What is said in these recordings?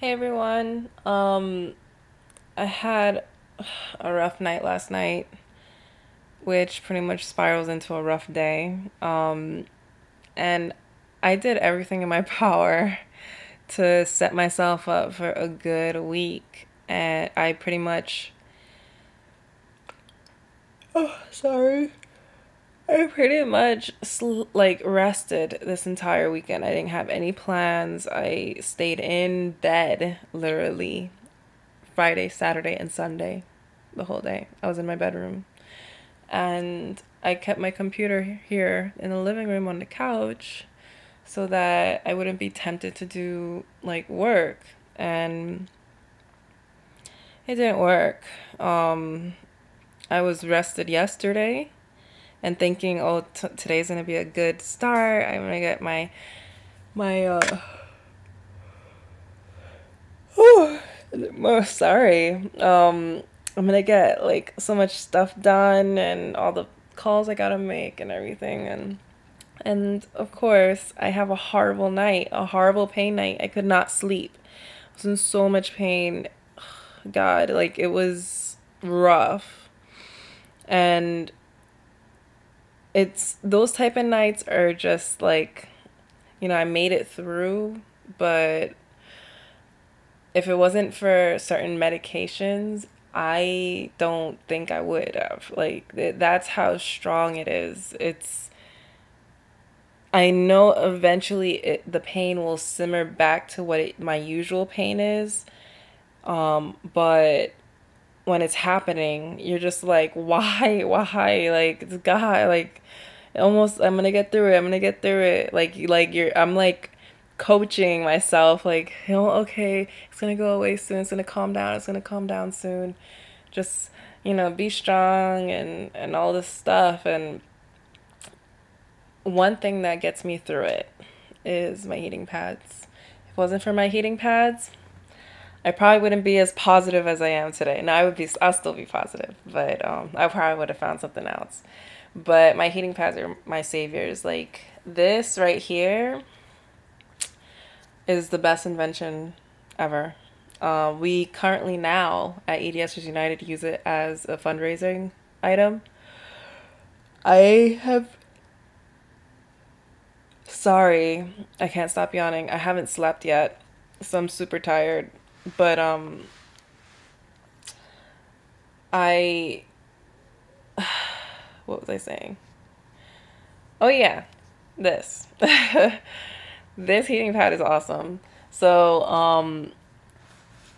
Hey everyone, I had a rough night last night, which pretty much spirals into a rough day, and I did everything in my power to set myself up for a good week, and I pretty much, I pretty much rested this entire weekend. I didn't have any plans. I stayed in bed, literally, Friday, Saturday, and Sunday, the whole day. I was in my bedroom. And I kept my computer here in the living room on the couch so that I wouldn't be tempted to do, like, work. And it didn't work. I was rested yesterday. And thinking, oh, today's gonna be a good start. I'm gonna get I'm gonna get like so much stuff done and all the calls I gotta make and everything. And of course, I have a horrible night, a horrible pain night. I could not sleep. I was in so much pain. Ugh, God, like it was rough. And it's those type of nights are just like, you know, I made it through, but if it wasn't for certain medications, I don't think I would have. Like, that's how strong it is. I know eventually the pain will simmer back to what my usual pain is, but when it's happening, you're just like, why, like, God, like, almost, I'm gonna get through it, like, I'm, like, coaching myself, like, oh, okay, it's gonna go away soon, it's gonna calm down soon, just, you know, be strong, and all this stuff. And one thing that gets me through it is my heating pads. If it wasn't for my heating pads, I probably wouldn't be as positive as I am today. Now, I'll still be positive, but I probably would have found something else. But my heating pads are my saviors. Like, this right here is the best invention ever. We currently now at EDS United use it as a fundraising item. I can't stop yawning. I haven't slept yet, so I'm super tired. But what was I saying? Oh yeah, this this heating pad is awesome. So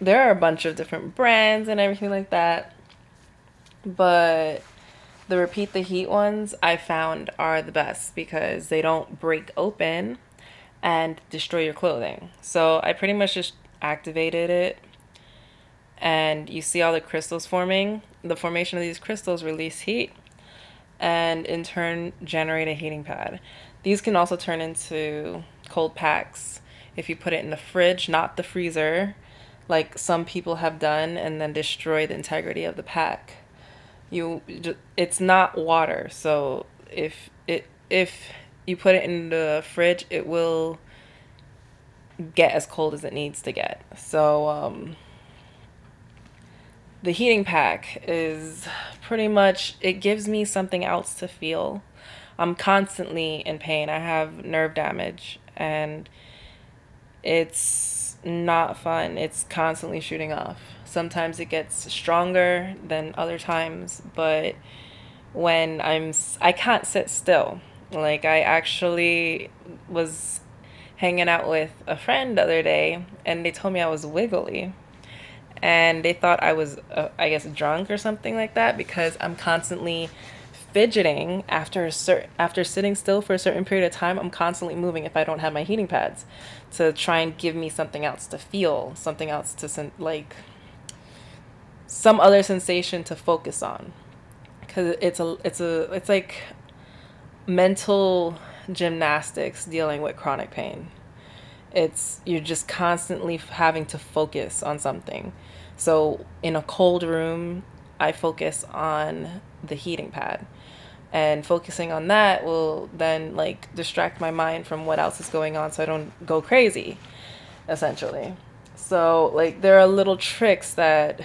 there are a bunch of different brands and everything like that, but the Repeat the Heat ones I found are the best because they don't break open and destroy your clothing. So I pretty much just activated it, and you see all the crystals forming. The formation of these crystals release heat and in turn generate a heating pad. These can also turn into cold packs if you put it in the fridge, not the freezer, like some people have done, and then destroy the integrity of the pack. It's not water, so if you put it in the fridge, it will get as cold as it needs to get. So the heating pack is pretty much, it gives me something else to feel. I'm constantly in pain. I have nerve damage and it's not fun. It's constantly shooting off. Sometimes it gets stronger than other times, but when I can't sit still. Like, I actually was hanging out with a friend the other day, and they told me I was wiggly, and they thought I was I guess drunk or something like that, because I'm constantly fidgeting after sitting still for a certain period of time. I'm constantly moving if I don't have my heating pads to try and give me something else to feel, something else to, like, some other sensation to focus on, because it's like mental gymnastics dealing with chronic pain. You're just constantly having to focus on something. So in a cold room, I focus on the heating pad, and focusing on that will then, like, distract my mind from what else is going on so I don't go crazy, essentially. So like there are little tricks that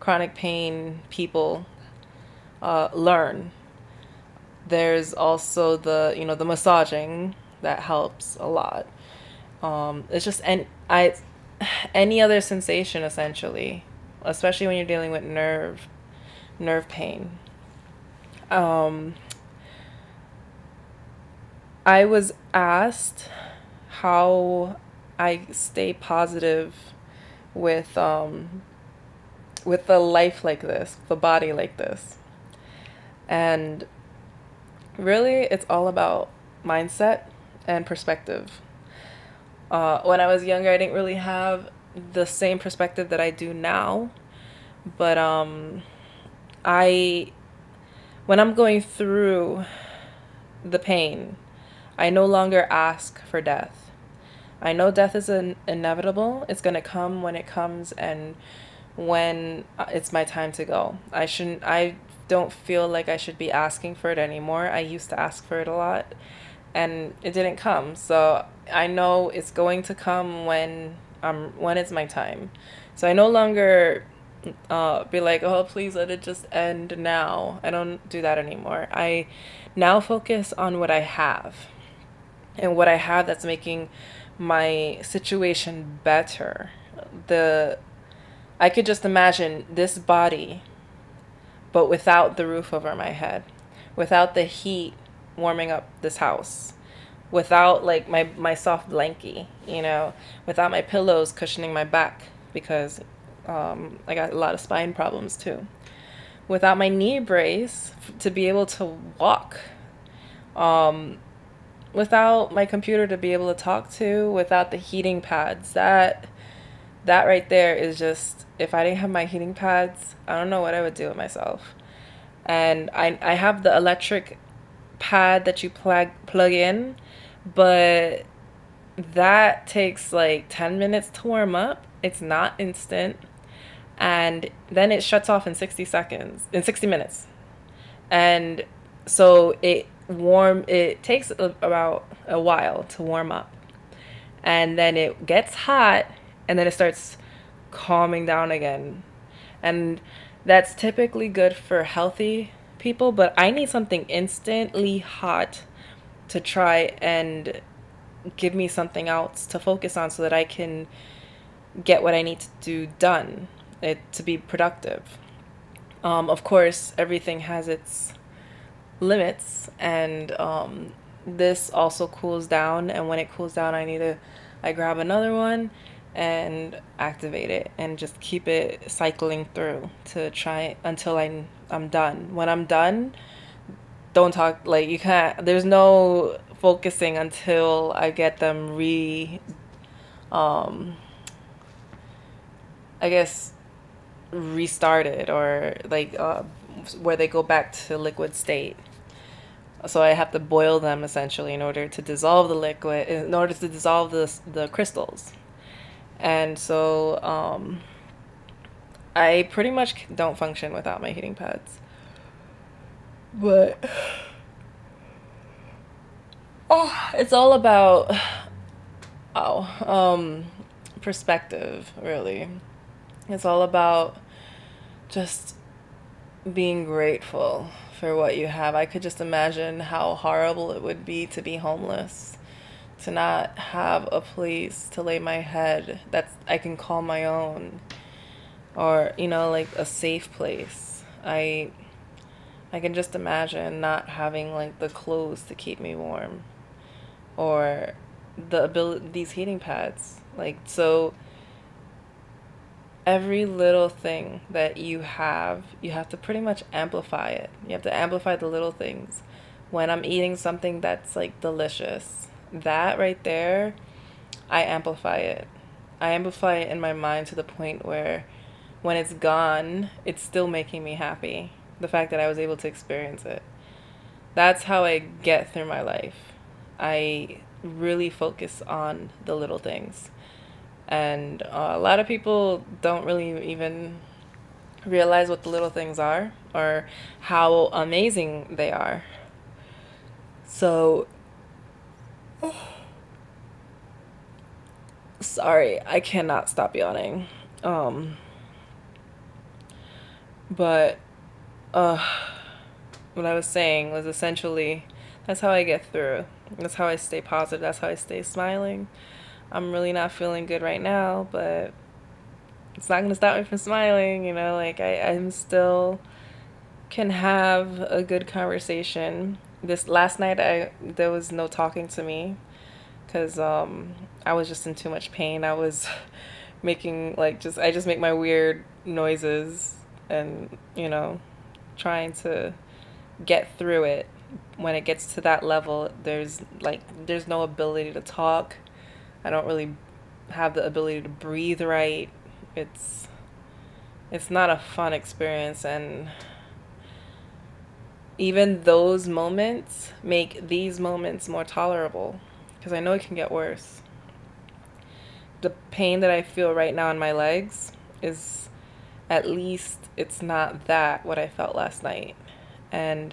chronic pain people learn. There's also the, you know, the massaging that helps a lot. It's just any other sensation essentially, especially when you're dealing with nerve pain. I was asked how I stay positive with a life like this, the body like this. And really, it's all about mindset and perspective. When I was younger, I didn't really have the same perspective that I do now. But when I'm going through the pain, I no longer ask for death. I know death is inevitable. It's going to come when it comes and when it's my time to go. I don't feel like I should be asking for it anymore. I used to ask for it a lot and it didn't come. So I know it's going to come when it's my time. So I no longer be like, oh, please let it just end now. I don't do that anymore. I now focus on what I have, and what I have that's making my situation better. I could just imagine this body, but without the roof over my head, without the heat warming up this house, without like my soft blankie, you know, without my pillows cushioning my back, because I got a lot of spine problems too, without my knee brace to be able to walk, without my computer to be able to talk to, without the heating pads. That right there is just, if I didn't have my heating pads, I don't know what I would do with myself. And I have the electric pad that you plug in, but that takes like 10 minutes to warm up. It's not instant. And then it shuts off in 60 minutes. And so it takes about a while to warm up. And then it gets hot, and then it starts calming down again. And that's typically good for healthy people, but I need something instantly hot to try and give me something else to focus on so that I can get what I need to do done, to be productive. Of course, everything has its limits, and this also cools down, and when it cools down, I grab another one and activate it and just keep it cycling through to try until I'm done. When I'm done, don't talk, like you can't, there's no focusing until I get them restarted, or like where they go back to liquid state. So I have to boil them essentially in order to dissolve the liquid, in order to dissolve the crystals. And so I pretty much don't function without my heating pads. But it's all about perspective, really. It's all about just being grateful for what you have. I could just imagine how horrible it would be to be homeless, to not have a place to lay my head that I can call my own, or, you know, like a safe place. I can just imagine not having like the clothes to keep me warm, or these heating pads. Like, so every little thing that you have to pretty much amplify it. You have to amplify the little things. When I'm eating something that's like delicious, that right there, I amplify it. I amplify it in my mind to the point where when it's gone, it's still making me happy. The fact that I was able to experience it. That's how I get through my life. I really focus on the little things. And a lot of people don't really even realize what the little things are or how amazing they are. Sorry, I cannot stop yawning. What I was saying was essentially that's how I get through. That's how I stay positive. That's how I stay smiling. I'm really not feeling good right now, but it's not gonna stop me from smiling, you know, like I'm still can have a good conversation. This last night there was no talking to me because I was just in too much pain. I was making like I just make my weird noises and, you know, trying to get through it. When it gets to that level, there's no ability to talk. I don't really have the ability to breathe right. It's not a fun experience, and even those moments make these moments more tolerable because I know it can get worse. The pain that I feel right now in my legs is, at least it's not that what I felt last night, and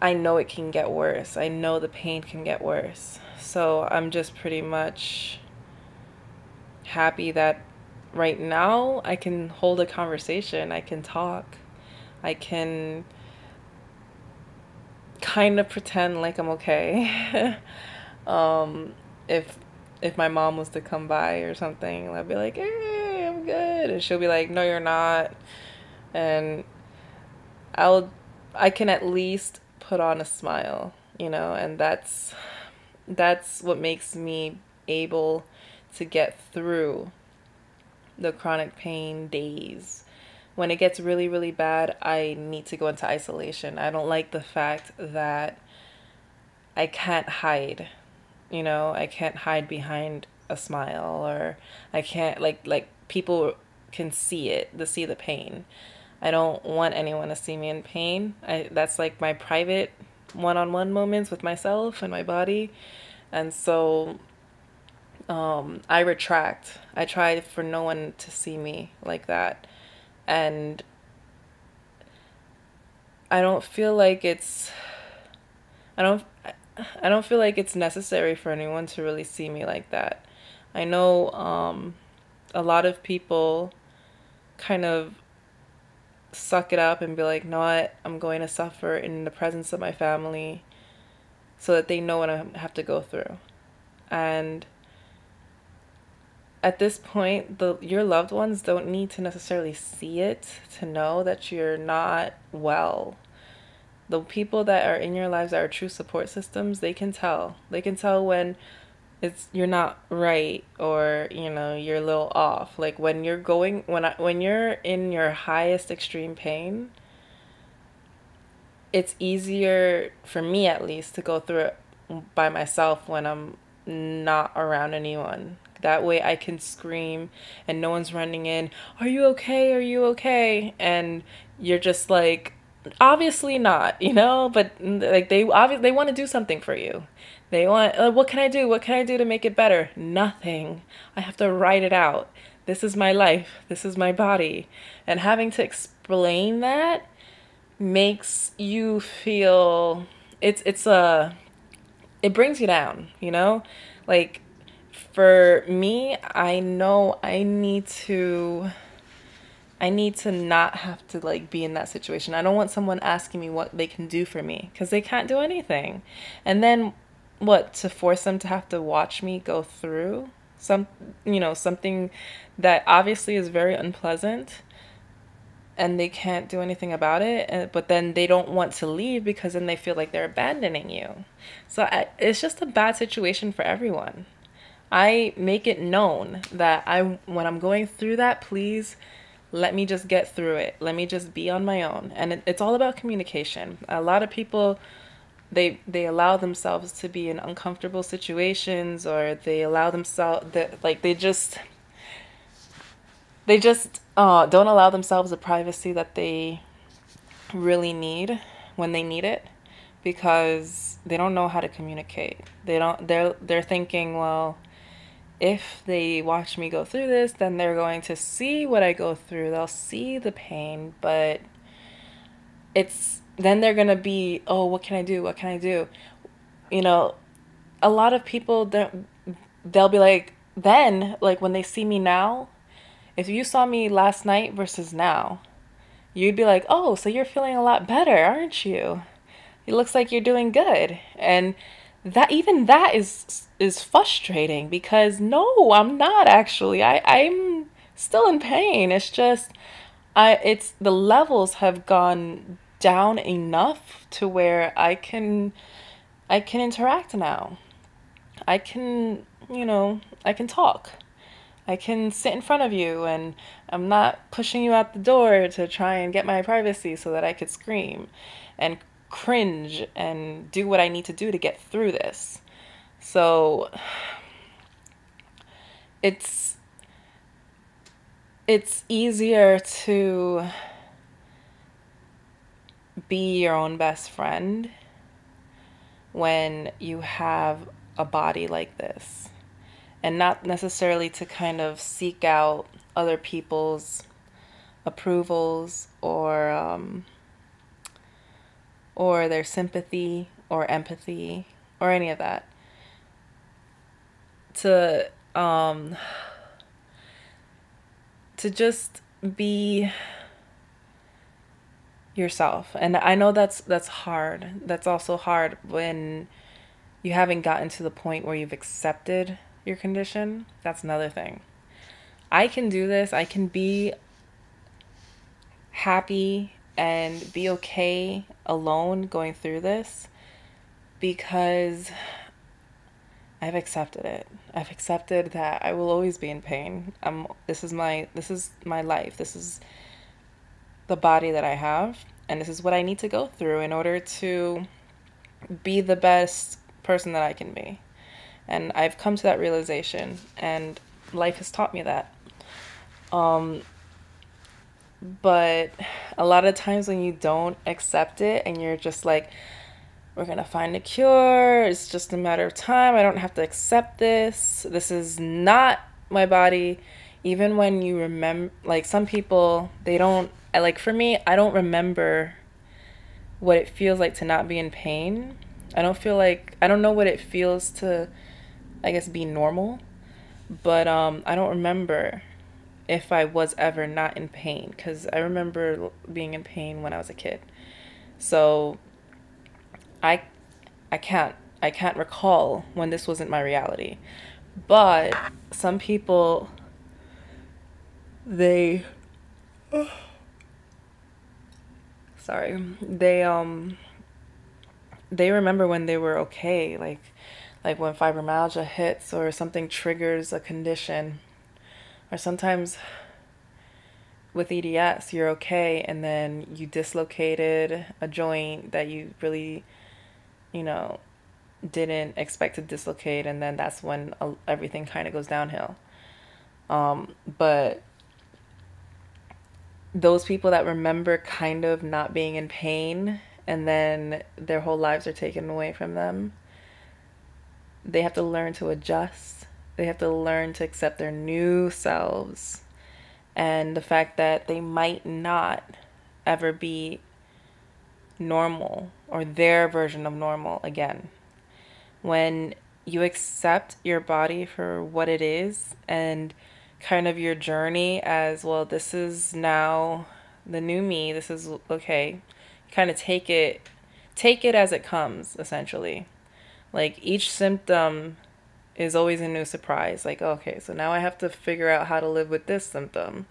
I know it can get worse. I know the pain can get worse. So I'm just pretty much happy that right now I can hold a conversation. I can talk. I can kind of pretend like I'm okay. If my mom was to come by or something, I'd be like, "Hey, I'm good," and she'll be like, "No, you're not," and I can at least put on a smile, you know, and that's what makes me able to get through the chronic pain days. When it gets really, really bad, I need to go into isolation. I don't like the fact that I can't hide, you know, I can't hide behind a smile, or I can't like people can see it, they see the pain. I don't want anyone to see me in pain. That's like my private one-on-one moments with myself and my body. And so I retract. I try for no one to see me like that. And I don't feel like it's I don't feel like it's necessary for anyone to really see me like that. I know a lot of people kind of suck it up and be like, "No, I'm going to suffer in the presence of my family," so that they know what I have to go through. And at this point, your loved ones don't need to necessarily see it to know that you're not well. The people that are in your lives that are true support systems, they can tell. They can tell when you're not right, or, you know, you're a little off. Like when you're in your highest extreme pain, it's easier for me, at least, to go through it by myself when I'm not around anyone. That way I can scream and no one's running in, "Are you okay? Are you okay?" And you're just like, obviously not, you know, but like they want to do something for you. They want, "What can I do? What can I do to make it better?" Nothing. I have to write it out. This is my life. This is my body. And having to explain that makes you feel, it brings you down, you know? Like for me, I know I need to not have to like be in that situation. I don't want someone asking me what they can do for me, because they can't do anything. And then what, to force them to have to watch me go through something that obviously is very unpleasant, and they can't do anything about it, but then they don't want to leave because then they feel like they're abandoning you. So it's just a bad situation for everyone. I make it known that when I'm going through that, please let me just get through it. Let me just be on my own. And it's all about communication. A lot of people, they allow themselves to be in uncomfortable situations, or they allow themselves that, like, they just don't allow themselves the privacy that they really need when they need it, because they don't know how to communicate. They're thinking, well, if they watch me go through this, then they're going to see what I go through. They'll see the pain, but then they're going to be, "Oh, what can I do? What can I do?" You know, a lot of people, they'll be like, then, like when they see me now, if you saw me last night versus now, you'd be like, oh, so you're feeling a lot better, aren't you? It looks like you're doing good. And that, even that is frustrating, because no, I'm not actually. I'm still in pain. It's just, it's the levels have gone down enough to where I can interact now. I can, you know, I can talk. I can sit in front of you, and I'm not pushing you out the door to try and get my privacy so that I could scream and cringe and do what I need to do to get through this. So it's easier to be your own best friend when you have a body like this, and not necessarily to kind of seek out other people's approvals or their sympathy or empathy or any of that. To just be yourself. And I know that's hard. That's also hard when you haven't gotten to the point where you've accepted your condition. That's another thing. I can do this. I can be happy and be okay alone going through this, because I've accepted it. I've accepted that I will always be in pain. This is my life. This is the body that I have, and this is what I need to go through in order to be the best person that I can be. And I've come to that realization, and life has taught me that. But a lot of times when you don't accept it and you're just like, we're gonna find a cure, it's just a matter of time, I don't have to accept this, this is not my body. Even when you remember, like some people, they don't, like for me, I don't remember what it feels like to not be in pain. I don't feel like, I don't know what it feels to, I guess, be normal, but I don't remember if I was ever not in pain, because I remember being in pain when I was a kid. So I can't recall when this wasn't my reality. But some people, they remember when they were okay, like when fibromyalgia hits or something triggers a condition. Or sometimes with EDS, you're okay, and then you dislocated a joint that you really, you know, didn't expect to dislocate, and then that's when everything kind of goes downhill. But those people that remember kind of not being in pain, and then their whole lives are taken away from them, they have to learn to adjust. They have to learn to accept their new selves and the fact that they might not ever be normal or their version of normal again. When you accept your body for what it is, and kind of your journey as, well, this is now the new me, this is okay, kind of take it as it comes, essentially. Like each symptom is always a new surprise. Like, okay, so now I have to figure out how to live with this symptom,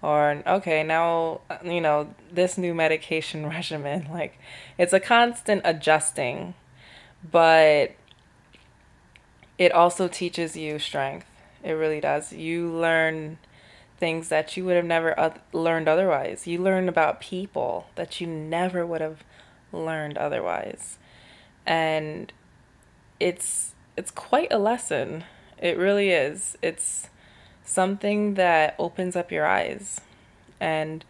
or okay, now, you know, this new medication regimen. Like, it's a constant adjusting, but it also teaches you strength. It really does. You learn things that you would have never learned otherwise. You learn about people that you never would have learned otherwise. And it's quite a lesson. It really is. It's something that opens up your eyes. And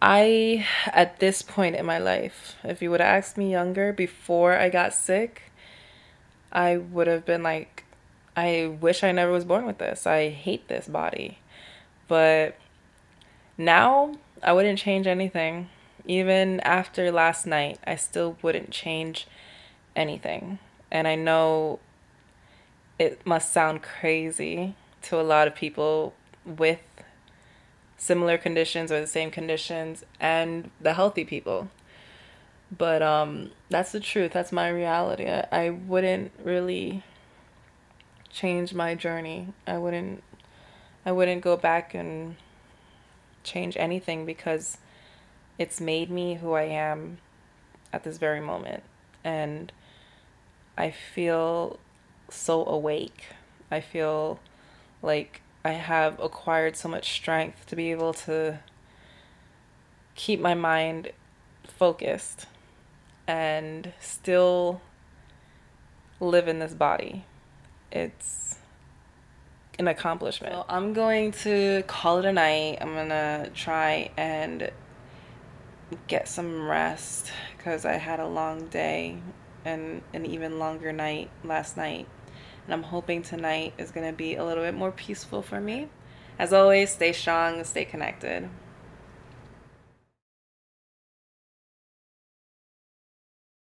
I, at this point in my life, if you would have asked me younger, before I got sick, I would have been like, I wish I never was born with this. I hate this body. But now I wouldn't change anything. Even after last night, I still wouldn't change anything. And I know it must sound crazy to a lot of people with similar conditions or the same conditions and the healthy people. But that's the truth. That's my reality. I wouldn't really change my journey. I wouldn't go back and change anything, because it's made me who I am at this very moment. And I feel so awake. I feel like I have acquired so much strength to be able to keep my mind focused and still live in this body. It's an accomplishment. So I'm going to call it a night. I'm gonna try and get some rest, because I had a long day and an even longer night last night. And I'm hoping tonight is going to be a little bit more peaceful for me. As always, stay strong, stay connected.